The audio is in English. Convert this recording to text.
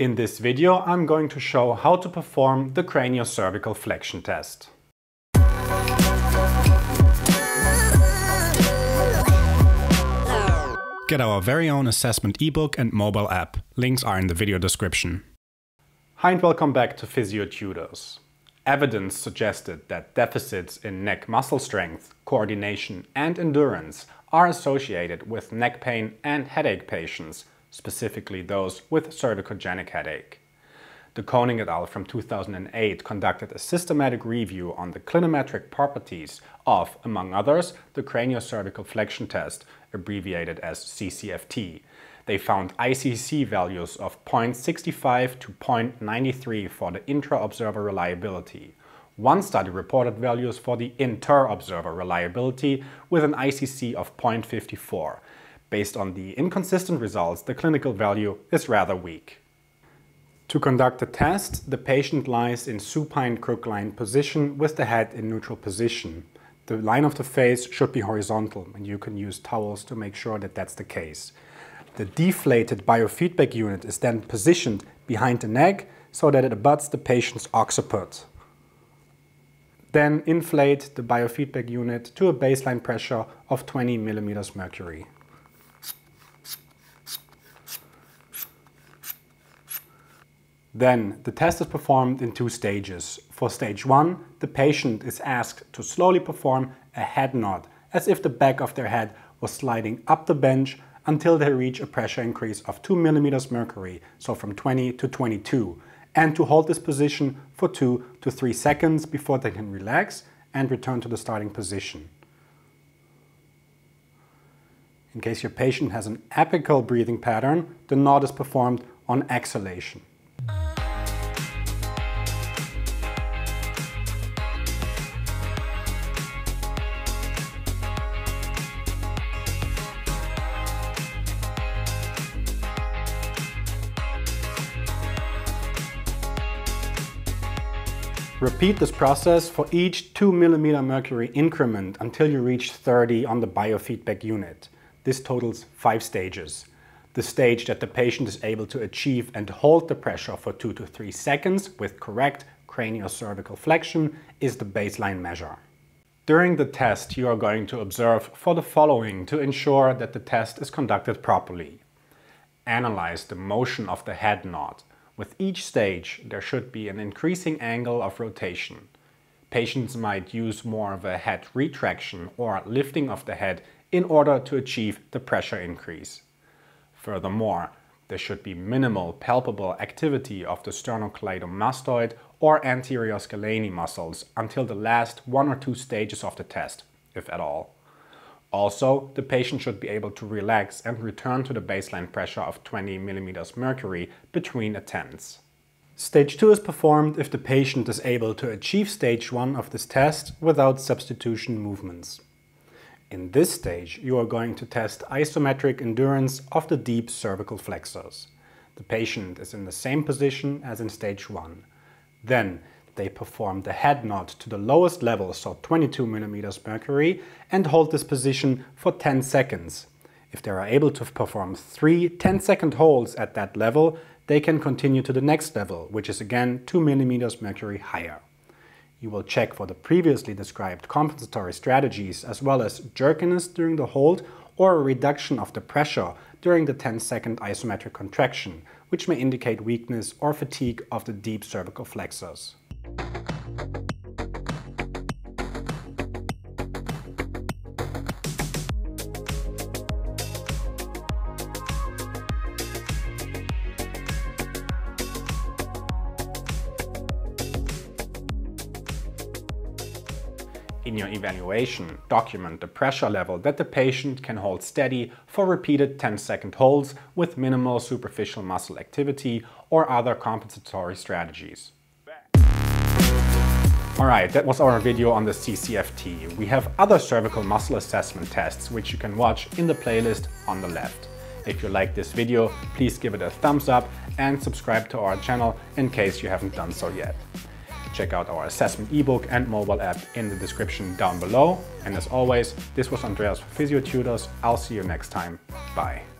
In this video, I'm going to show how to perform the craniocervical flexion test. Get our very own assessment ebook and mobile app. Links are in the video description. Hi and welcome back to Physiotutors. Evidence suggested that deficits in neck muscle strength, coordination and endurance are associated with neck pain and headache patients, specifically those with cervicogenic headache. De Koning et al. From 2008 conducted a systematic review on the clinometric properties of, among others, the craniocervical flexion test, abbreviated as CCFT. They found ICC values of 0.65 to 0.93 for the intra-observer reliability. One study reported values for the inter-observer reliability with an ICC of 0.54. Based on the inconsistent results, the clinical value is rather weak. To conduct the test, the patient lies in supine crook-lined position with the head in neutral position. The line of the face should be horizontal, and you can use towels to make sure that that's the case. The deflated biofeedback unit is then positioned behind the neck so that it abuts the patient's occiput. Then inflate the biofeedback unit to a baseline pressure of 20 millimeters mercury. Then the test is performed in two stages. For stage 1, the patient is asked to slowly perform a head nod, as if the back of their head was sliding up the bench until they reach a pressure increase of 2 millimeters mercury, so from 20 to 22, and to hold this position for 2 to 3 seconds before they can relax and return to the starting position. In case your patient has an apical breathing pattern, the nod is performed on exhalation. Repeat this process for each 2 mm mercury increment until you reach 30 on the biofeedback unit. This totals 5 stages. The stage that the patient is able to achieve and hold the pressure for 2 to 3 seconds with correct craniocervical flexion is the baseline measure. During the test, you are going to observe for the following to ensure that the test is conducted properly. Analyze the motion of the head nod. With each stage, there should be an increasing angle of rotation. Patients might use more of a head retraction or lifting of the head in order to achieve the pressure increase. Furthermore, there should be minimal palpable activity of the sternocleidomastoid or anterior scalene muscles until the last 1 or 2 stages of the test, if at all. Also, the patient should be able to relax and return to the baseline pressure of 20 mm mercury between attempts. Stage 2 is performed if the patient is able to achieve stage 1 of this test without substitution movements. In this stage, you are going to test isometric endurance of the deep cervical flexors. The patient is in the same position as in stage 1. Then, they perform the head nod to the lowest level, so 22 mm mercury, and hold this position for 10 seconds. If they are able to perform 3 10-second holds at that level, they can continue to the next level, which is again 2 mm mercury higher. You will check for the previously described compensatory strategies as well as jerkiness during the hold or a reduction of the pressure during the 10-second isometric contraction, which may indicate weakness or fatigue of the deep cervical flexors. In your evaluation, document the pressure level that the patient can hold steady for repeated 10-second holds with minimal superficial muscle activity or other compensatory strategies. Alright, that was our video on the CCFT. We have other cervical muscle assessment tests which you can watch in the playlist on the left. If you like this video, please give it a thumbs up and subscribe to our channel in case you haven't done so yet. Check out our assessment ebook and mobile app in the description down below. And as always, this was Andreas for Physiotutors. I'll see you next time. Bye.